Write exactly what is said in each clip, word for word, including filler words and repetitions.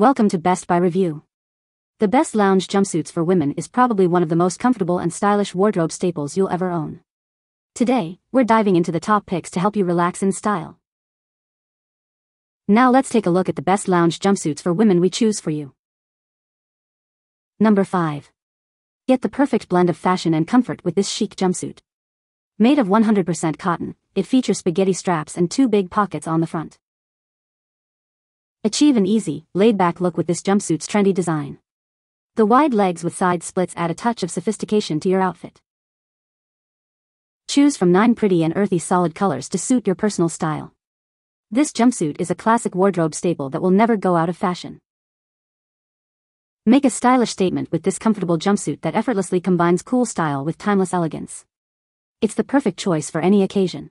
Welcome to Best Buy Review. The Best Lounge Jumpsuits for Women is probably one of the most comfortable and stylish wardrobe staples you'll ever own. Today, we're diving into the top picks to help you relax in style. Now let's take a look at the best lounge jumpsuits for women we choose for you. Number five. Get the perfect blend of fashion and comfort with this chic jumpsuit. Made of one hundred percent cotton, it features spaghetti straps and two big pockets on the front. Achieve an easy, laid-back look with this jumpsuit's trendy design. The wide legs with side splits add a touch of sophistication to your outfit. Choose from nine pretty and earthy solid colors to suit your personal style. This jumpsuit is a classic wardrobe staple that will never go out of fashion. Make a stylish statement with this comfortable jumpsuit that effortlessly combines cool style with timeless elegance. It's the perfect choice for any occasion.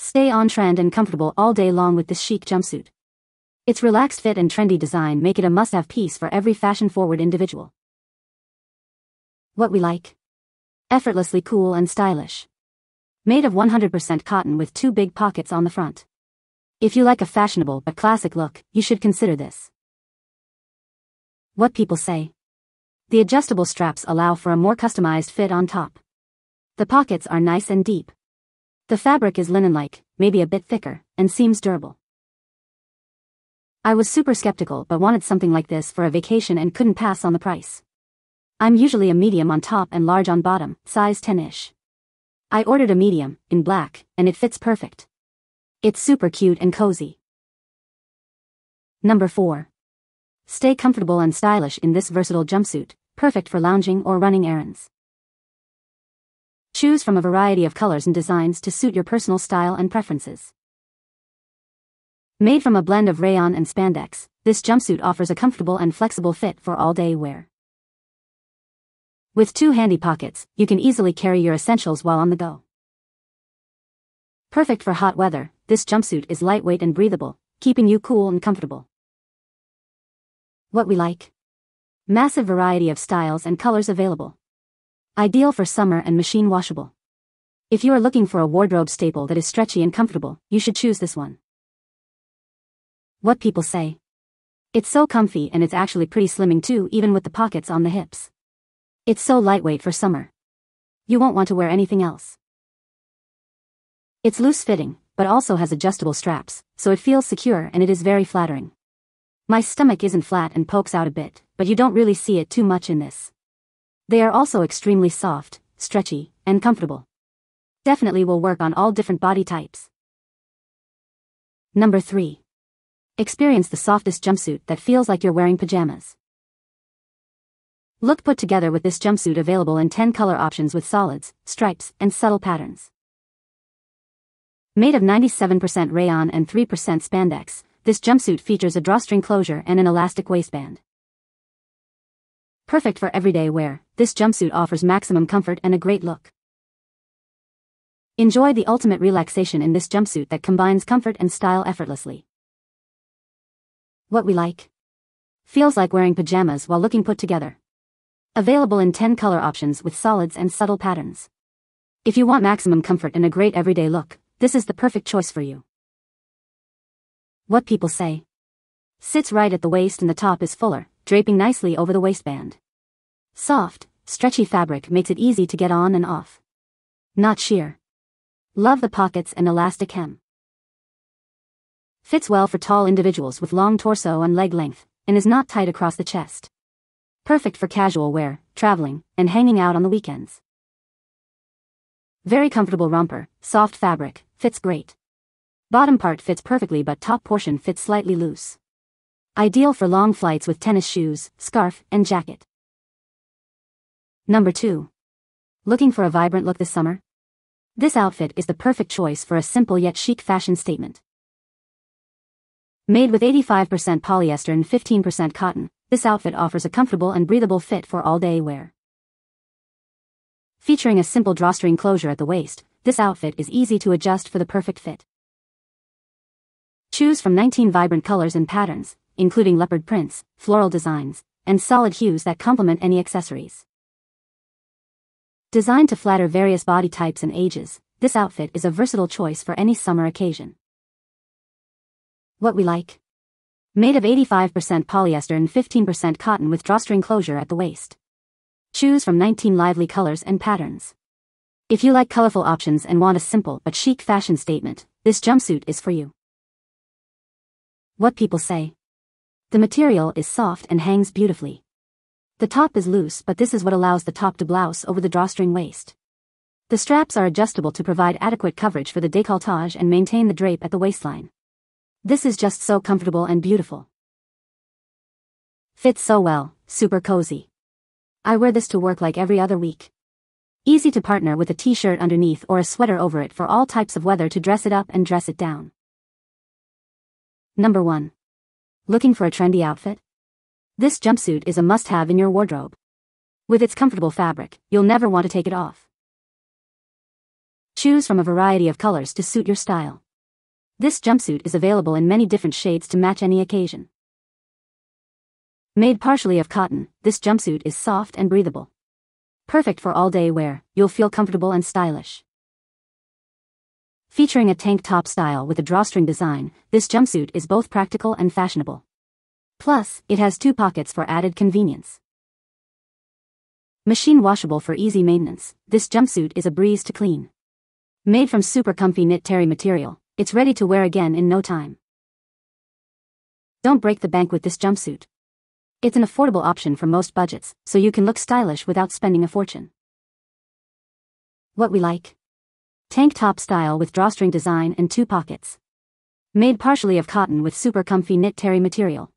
Stay on trend and comfortable all day long with this chic jumpsuit. Its relaxed fit and trendy design make it a must-have piece for every fashion-forward individual. What we like. Effortlessly cool and stylish. Made of one hundred percent cotton with two big pockets on the front. If you like a fashionable but classic look, you should consider this. What people say. The adjustable straps allow for a more customized fit on top. The pockets are nice and deep. The fabric is linen-like, maybe a bit thicker, and seems durable. I was super skeptical but wanted something like this for a vacation and couldn't pass on the price. I'm usually a medium on top and large on bottom, size ten-ish. I ordered a medium, in black, and it fits perfect. It's super cute and cozy. Number four. Stay comfortable and stylish in this versatile jumpsuit, perfect for lounging or running errands. Choose from a variety of colors and designs to suit your personal style and preferences. Made from a blend of rayon and spandex, this jumpsuit offers a comfortable and flexible fit for all-day wear. With two handy pockets, you can easily carry your essentials while on the go. Perfect for hot weather, this jumpsuit is lightweight and breathable, keeping you cool and comfortable. What we like. Massive variety of styles and colors available. Ideal for summer and machine washable. If you are looking for a wardrobe staple that is stretchy and comfortable, you should choose this one. What people say. It's so comfy and it's actually pretty slimming too, even with the pockets on the hips. It's so lightweight for summer. You won't want to wear anything else. It's loose-fitting, but also has adjustable straps, so it feels secure and it is very flattering. My stomach isn't flat and pokes out a bit, but you don't really see it too much in this. They are also extremely soft, stretchy, and comfortable. Definitely will work on all different body types. Number three. Experience the softest jumpsuit that feels like you're wearing pajamas. Look put together with this jumpsuit, available in ten color options with solids, stripes, and subtle patterns. Made of ninety-seven percent rayon and three percent spandex, this jumpsuit features a drawstring closure and an elastic waistband. Perfect for everyday wear, this jumpsuit offers maximum comfort and a great look. Enjoy the ultimate relaxation in this jumpsuit that combines comfort and style effortlessly. What we like. Feels like wearing pajamas while looking put together. Available in ten color options with solids and subtle patterns. If you want maximum comfort and a great everyday look, this is the perfect choice for you. What people say. Sits right at the waist and the top is fuller, draping nicely over the waistband. Soft, stretchy fabric makes it easy to get on and off. Not sheer. Love the pockets and elastic hem. Fits well for tall individuals with long torso and leg length, and is not tight across the chest. Perfect for casual wear, traveling, and hanging out on the weekends. Very comfortable romper, soft fabric, fits great. Bottom part fits perfectly but top portion fits slightly loose. Ideal for long flights with tennis shoes, scarf, and jacket. Number two. Looking for a vibrant look this summer? This outfit is the perfect choice for a simple yet chic fashion statement. Made with eighty-five percent polyester and fifteen percent cotton, this outfit offers a comfortable and breathable fit for all-day wear. Featuring a simple drawstring closure at the waist, this outfit is easy to adjust for the perfect fit. Choose from nineteen vibrant colors and patterns, including leopard prints, floral designs, and solid hues that complement any accessories. Designed to flatter various body types and ages, this outfit is a versatile choice for any summer occasion. What we like. made of eighty-five percent polyester and fifteen percent cotton with drawstring closure at the waist. Choose from nineteen lively colors and patterns. If you like colorful options and want a simple but chic fashion statement, this jumpsuit is for you. What people say. The material is soft and hangs beautifully. The top is loose, but this is what allows the top to blouse over the drawstring waist. The straps are adjustable to provide adequate coverage for the décolletage and maintain the drape at the waistline. This is just so comfortable and beautiful. Fits so well, super cozy. I wear this to work like every other week. Easy to partner with a t-shirt underneath or a sweater over it for all types of weather to dress it up and dress it down. Number one. Looking for a trendy outfit? This jumpsuit is a must-have in your wardrobe. With its comfortable fabric, you'll never want to take it off. Choose from a variety of colors to suit your style. This jumpsuit is available in many different shades to match any occasion. Made partially of cotton, this jumpsuit is soft and breathable. Perfect for all-day wear, you'll feel comfortable and stylish. Featuring a tank top style with a drawstring design, this jumpsuit is both practical and fashionable. Plus, it has two pockets for added convenience. Machine washable for easy maintenance, this jumpsuit is a breeze to clean. Made from super comfy knit terry material, it's ready to wear again in no time. Don't break the bank with this jumpsuit. It's an affordable option for most budgets, so you can look stylish without spending a fortune. What we like. Tank top style with drawstring design and two pockets. Made partially of cotton with super comfy knit terry material.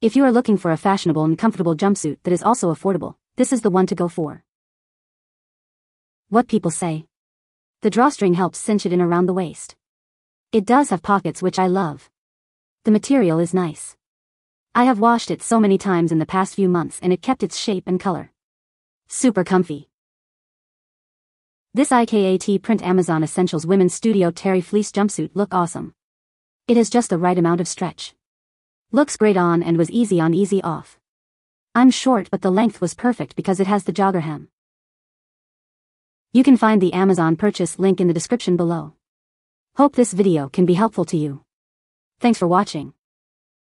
If you are looking for a fashionable and comfortable jumpsuit that is also affordable, this is the one to go for. What people say. The drawstring helps cinch it in around the waist. It does have pockets, which I love. The material is nice. I have washed it so many times in the past few months and it kept its shape and color. Super comfy. This I K A T print Amazon Essentials Women's Studio Terry Fleece Jumpsuit look awesome. It has just the right amount of stretch. Looks great on and was easy on, easy off. I'm short, but the length was perfect because it has the jogger hem. You can find the Amazon purchase link in the description below. Hope this video can be helpful to you. Thanks for watching.